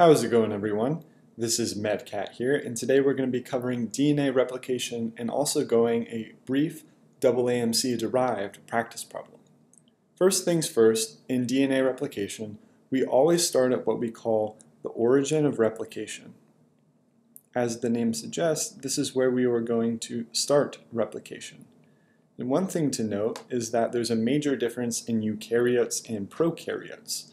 How's it going, everyone? This is MedCat here, and today we're going to be covering DNA replication and also going a brief AAMC derived practice problem. First things first, in DNA replication, we always start at what we call the origin of replication. As the name suggests, this is where we are going to start replication. And one thing to note is that there's a major difference in eukaryotes and prokaryotes.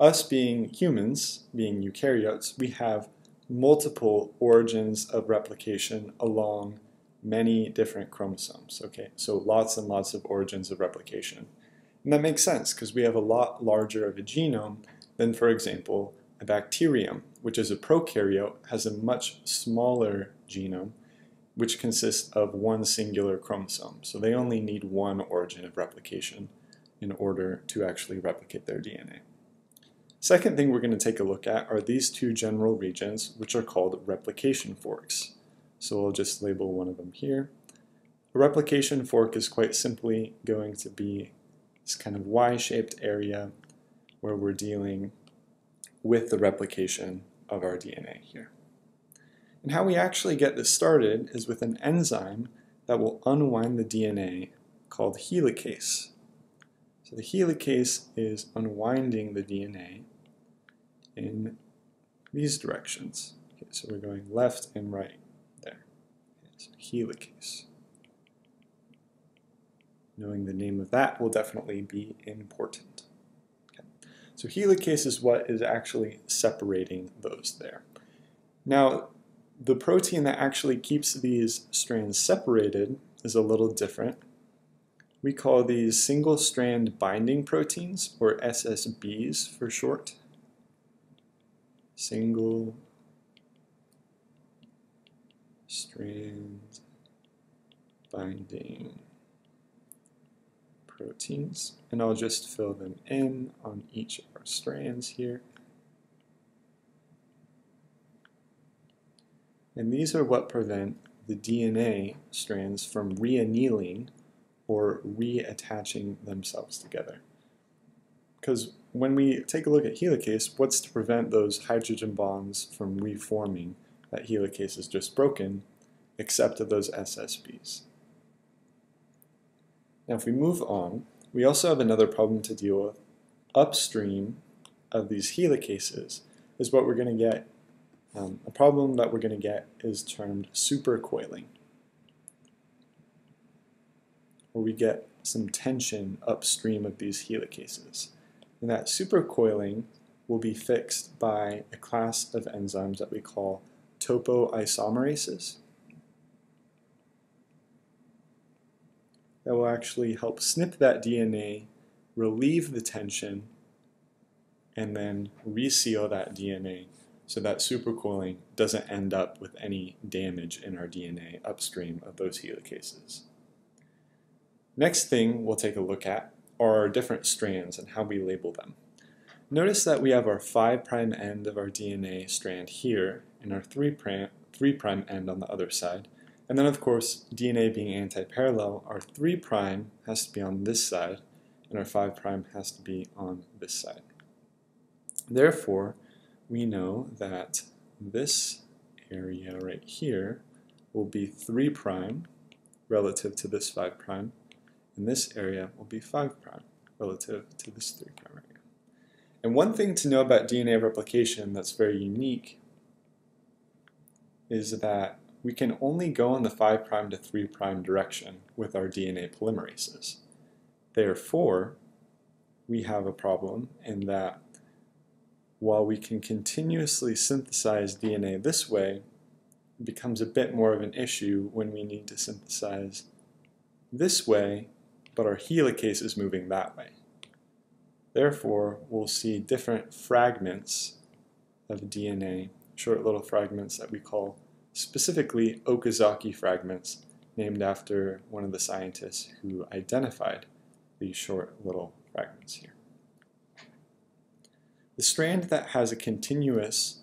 Us being humans, being eukaryotes, we have multiple origins of replication along many different chromosomes. Okay, so lots and lots of origins of replication. And that makes sense because we have a lot larger of a genome than, for example, a bacterium, which is a prokaryote, has a much smaller genome, which consists of one singular chromosome. So they only need one origin of replication in order to actually replicate their DNA. Second thing we're going to take a look at are these two general regions, which are called replication forks. So I'll just label one of them here. A replication fork is quite simply going to be this kind of Y-shaped area where we're dealing with the replication of our DNA here. And how we actually get this started is with an enzyme that will unwind the DNA called helicase. So the helicase is unwinding the DNA in these directions. Okay, so we're going left and right there. Okay, so helicase. Knowing the name of that will definitely be important. Okay. So helicase is what is actually separating those there. Now, the protein that actually keeps these strands separated is a little different. We call these single-strand binding proteins, or SSBs for short. Single strand binding proteins, and I'll just fill them in on each of our strands here. And these are what prevent the DNA strands from reannealing or reattaching themselves together. Because when we take a look at helicase, what's to prevent those hydrogen bonds from reforming that helicase is just broken, except of those SSBs? Now if we move on, we also have another problem to deal with upstream of these helicases, is what we're going to get. A problem that we're going to get is termed supercoiling, where we get some tension upstream of these helicases. And that supercoiling will be fixed by a class of enzymes that we call topoisomerases that will actually help snip that DNA, relieve the tension, and then reseal that DNA so that supercoiling doesn't end up with any damage in our DNA upstream of those helicases. Next thing we'll take a look at are our different strands and how we label them. Notice that we have our 5' end of our DNA strand here and our 3' end on the other side. And then of course, DNA being anti-parallel, our 3' has to be on this side and our 5' has to be on this side. Therefore, we know that this area right here will be 3' relative to this 5'. And this area will be 5' relative to this 3' area. And one thing to know about DNA replication that's very unique is that we can only go in the 5' to 3' direction with our DNA polymerases. Therefore, we have a problem in that while we can continuously synthesize DNA this way, it becomes a bit more of an issue when we need to synthesize this way, but our helicase is moving that way. Therefore, we'll see different fragments of DNA, short little fragments that we call specifically Okazaki fragments, named after one of the scientists who identified these short little fragments here. The strand that has a continuous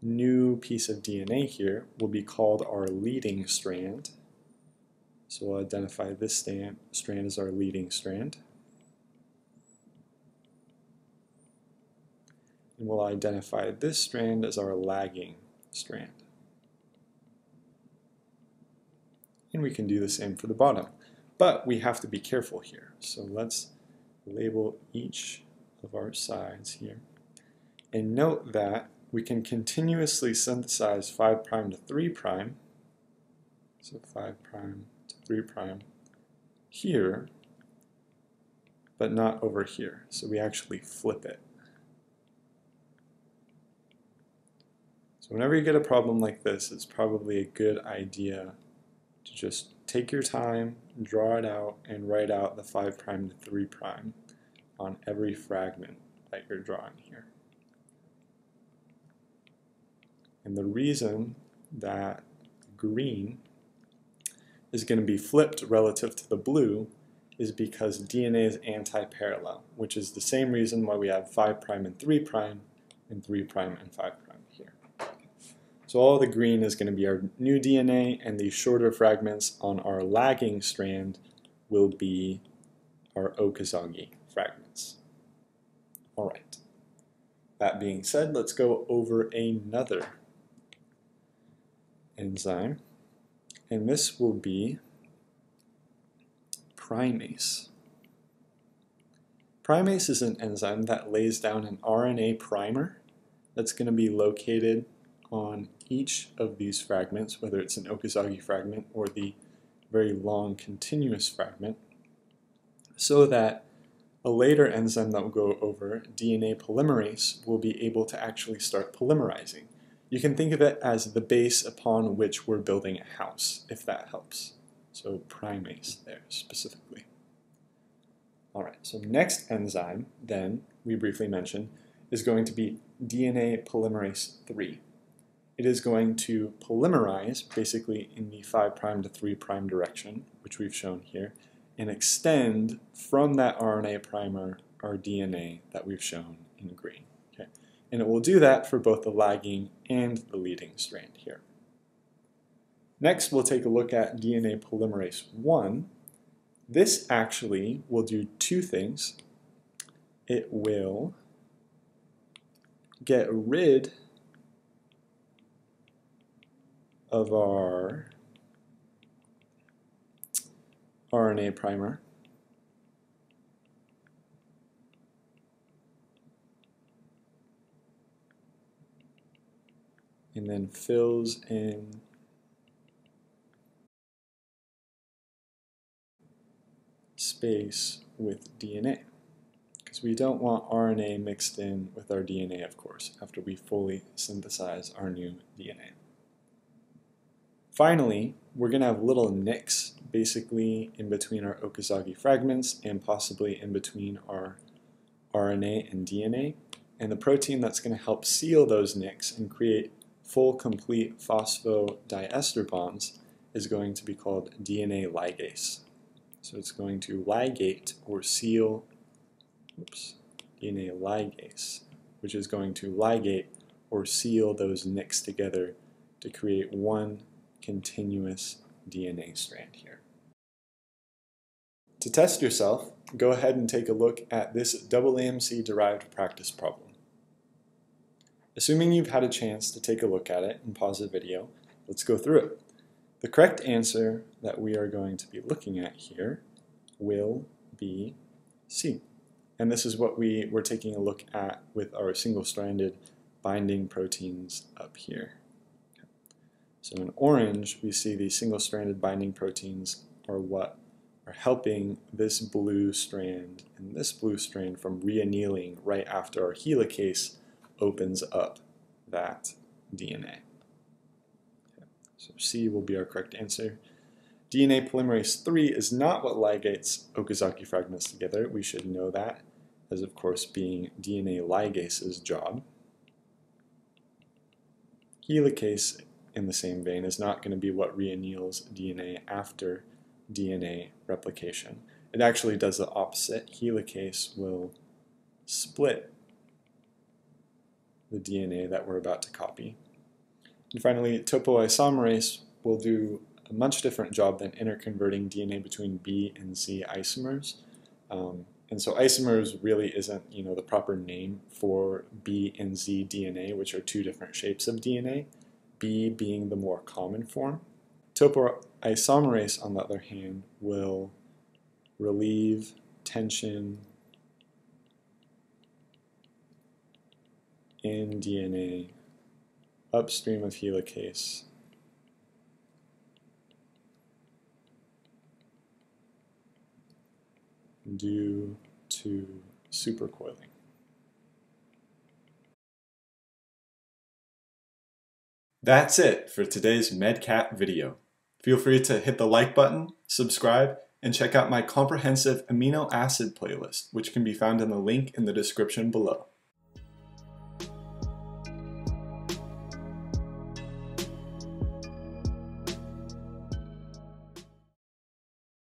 new piece of DNA here will be called our leading strand. So we'll identify this strand as our leading strand. and we'll identify this strand as our lagging strand. And we can do the same for the bottom, but we have to be careful here. So let's label each of our sides here. And note that we can continuously synthesize 5' to 3', so 5' to 3' here, but not over here. So we actually flip it. So whenever you get a problem like this, it's probably a good idea to just take your time, draw it out, and write out the 5' to 3' on every fragment that you're drawing here. And the reason that green is going to be flipped relative to the blue is because DNA is anti-parallel, which is the same reason why we have 5' and 3' and 3' and 5' here. So all the green is going to be our new DNA, and the shorter fragments on our lagging strand will be our Okazaki fragments. All right. That being said, let's go over another enzyme, and this will be primase. Primase is an enzyme that lays down an RNA primer that's going to be located on each of these fragments, whether it's an Okazaki fragment or the very long continuous fragment, so that a later enzyme that we'll go over, DNA polymerase, will be able to actually start polymerizing. You can think of it as the base upon which we're building a house, if that helps. So primase there specifically. All right, so next enzyme, then, we briefly mentioned, is going to be DNA polymerase III. It is going to polymerize, basically in the 5' to 3' direction, which we've shown here, and extend from that RNA primer our DNA that we've shown in green. Okay? And it will do that for both the lagging and the leading strand here. Next, we'll take a look at DNA polymerase 1. This actually will do two things. It will get rid of our RNA primer, and then fills in space with DNA, because we don't want RNA mixed in with our DNA, of course, after we fully synthesize our new DNA. Finally, we're going to have little nicks, basically in between our Okazaki fragments and possibly in between our RNA and DNA, and the protein that's going to help seal those nicks and create full complete phosphodiester bonds is going to be called DNA ligase. So it's going to ligate or seal, oops, DNA ligase, which is going to ligate or seal those nicks together to create one continuous DNA strand here. To test yourself, go ahead and take a look at this AAMC derived practice problem. Assuming you've had a chance to take a look at it and pause the video, let's go through it. The correct answer that we are going to be looking at here will be C. And this is what we were taking a look at with our single-stranded binding proteins up here. So in orange, we see the single-stranded binding proteins are what are helping this blue strand and this blue strand from reannealing right after our helicase opens up that DNA. Okay. So C will be our correct answer. DNA polymerase III is not what ligates Okazaki fragments together. We should know that as, of course, being DNA ligase's job. Helicase, in the same vein, is not going to be what reanneals DNA after DNA replication. It actually does the opposite. Helicase will split the DNA that we're about to copy. And finally, topoisomerase will do a much different job than interconverting DNA between B and C isomers. And so isomers really isn't, you know, the proper name for B and Z DNA, which are two different shapes of DNA, B being the more common form. Topoisomerase, on the other hand, will relieve tension in DNA upstream of helicase due to supercoiling. That's it for today's MedCat video. Feel free to hit the like button, subscribe, and check out my comprehensive amino acid playlist, which can be found in the link in the description below.